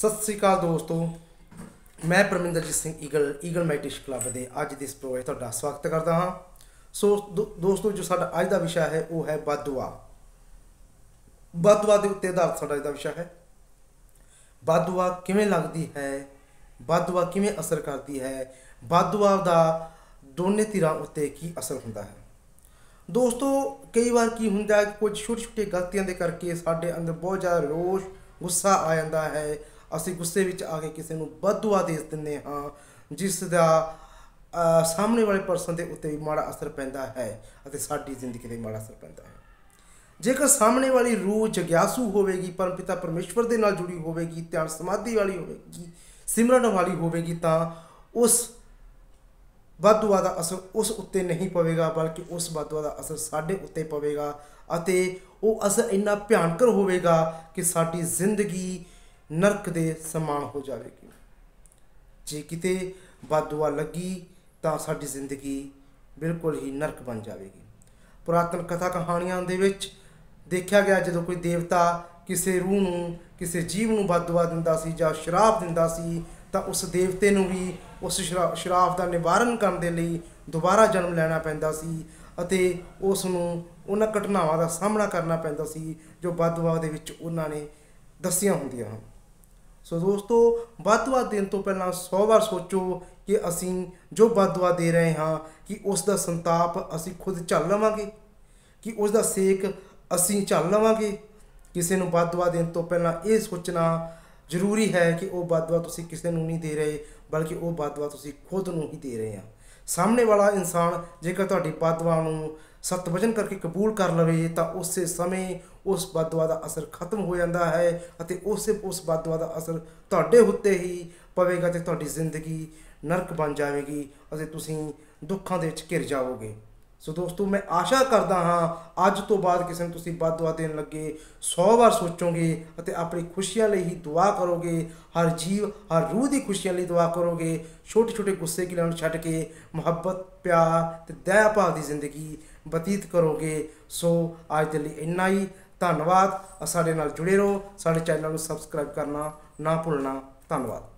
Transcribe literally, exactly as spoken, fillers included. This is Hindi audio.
ਸਤਿ ਸ੍ਰੀ ਅਕਾਲ ਦੋਸਤੋ, मैं Parminderjit Singh eagle eagle meditation club के अज के इस प्रोग्राम तुहाडा स्वागत करता हाँ। सो दो, दोस्तों जो साडा अज का विषय है वह है बद-दुआ। बद-दुआ के उत्ते आधारित साडा अज का विषय है। बद-दुआ किवें लगदी है, बद-दुआ किवें असर करती है, बद-दुआ दा दोने धिरां उत्ते की असर हुंदा है। दोस्तों कई बार की हुंदा है, कुछ छोटी छोटी गलतियां दे करके साडे अंदर बहुत ज़्यादा रोष गुस्सा आ जाता है। असं गुस्से में आके किसी को बद-दुआ दे दिंदे हाँ, जिसका सामने वाले परसन के उत्ते भी माड़ा असर पैंदा है और साडी जिंदगी ते माड़ा असर पैंदा है। जेकर सामने वाली रूह जग्यासू होगी, परम पिता परमेश्वर के नाल जुड़ी होगी, ध्यान समाधि वाली होगी, सिमरन वाली होगी, तो उस बद-दुआ का असर उस उत्ते नहीं पवेगा, बल्कि उस बद-दुआ का असर साढ़े उत्ते पवेगा। वो असर इन्ना भयंकर होगा कि साड़ी जिंदगी नरक के समान हो जाएगी। जे किते बद-दुआ लगी तो साड़ी जिंदगी बिल्कुल ही नरक बन जाएगी। पुरातन कथा कहानियां दे विच देखा गया, जो कोई देवता किसी रूह नूं किसी जीव नूं बद-दुआ दिंदा सी जां शराप दिंदा सी, तो उस देवते नूं भी उस शरा शराफ का निवारण करने लिए दोबारा जन्म लेना पैंदा सी अते उसनूं उन्हां घटनावां का सामना करना पैंदा सी जो बद-दुआ दे विच उन्हां ने दसियां हुंदियां हन। सो दोस्तों बद-दुआ देण तों पहिलां सौ बार सोचो कि असीं जो बद-दुआ दे रहे हाँ कि उसका संताप असीं खुद झल लवांगे, कि उसका सेक असीं झल लवांगे। किसी नूं बद-दुआ देण तों पहिलां ये सोचना जरूरी है कि वह बद-दुआ तुसीं किसी नूं नहीं दे रहे, बल्कि वह बद-दुआ तुसीं खुद नूं ही दे रहे हैं। सामने वाला इंसान जेकर तुहाडी बद-दुआ नूं सतवजन करके कबूल कर लवे तो उस समय उस बद-दुआ का असर खत्म हो जाता है और उस उस बद-दुआ का असर तुहाडे उत्ते ही पवेगा तो तुहाडी जिंदगी नरक बन जाएगी और तुसीं दुखों के विच घिर जाओगे। सो दोस्तों मैं आशा करता हाँ अज तो बाद किसी तुसी बद-दुआ देने लगे सौ बार सोचोगे और अपनी खुशियां लिए ही दुआ करोगे। हर जीव हर रूह की खुशियां लिए दुआ करोगे। छोटे छोटे गुस्से गिलों छड्ड के मुहब्बत प्यार ते दया भाव की जिंदगी बतीत करोगे। सो अज दे लई इन्ना ही, धन्नवाद। साडे नाल जुड़े रहो, साडे चैनल को सबसक्राइब करना ना भुलना। धन्नवाद।